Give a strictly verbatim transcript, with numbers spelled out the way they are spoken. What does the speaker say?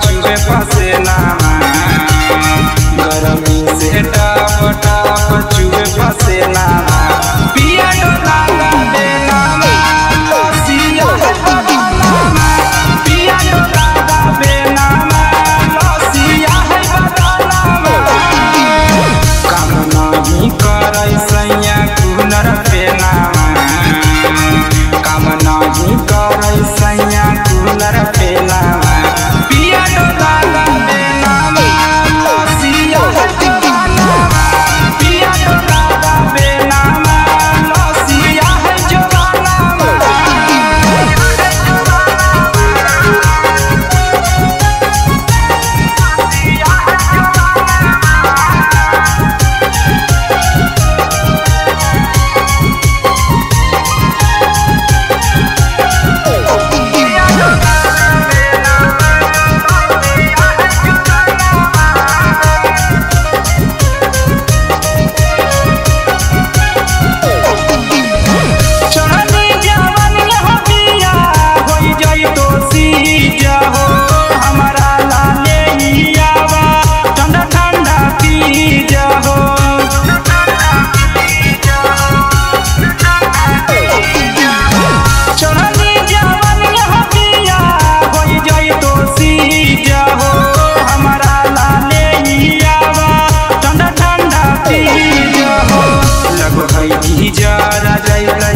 चुरे फसे ना गरमी से टाप टाप चुरे फसे ना पिया डो लागा बेना लसिया पिया डो लागा बेना लसिया है बदलावा काम नहीं करई सैया कुनर पेना काम नहीं करई सैया कुनर पेना जा राजा।